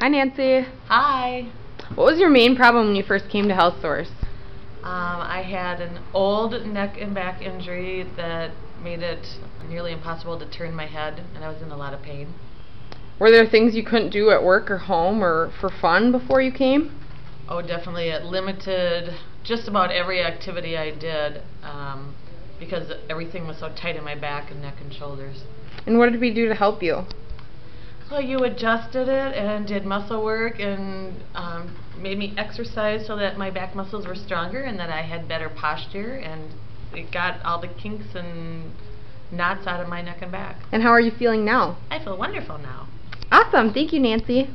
Hi, Nancy. Hi. What was your main problem when you first came to HealthSource? I had an old neck and back injury that made it nearly impossible to turn my head, and I was in a lot of pain. Were there things you couldn't do at work or home or for fun before you came? Oh, definitely. It limited just about every activity I did because everything was so tight in my back and neck and shoulders. And what did we do to help you? Well, you adjusted it and did muscle work and made me exercise so that my back muscles were stronger and that I had better posture, and it got all the kinks and knots out of my neck and back. And how are you feeling now? I feel wonderful now. Awesome. Thank you, Nancy.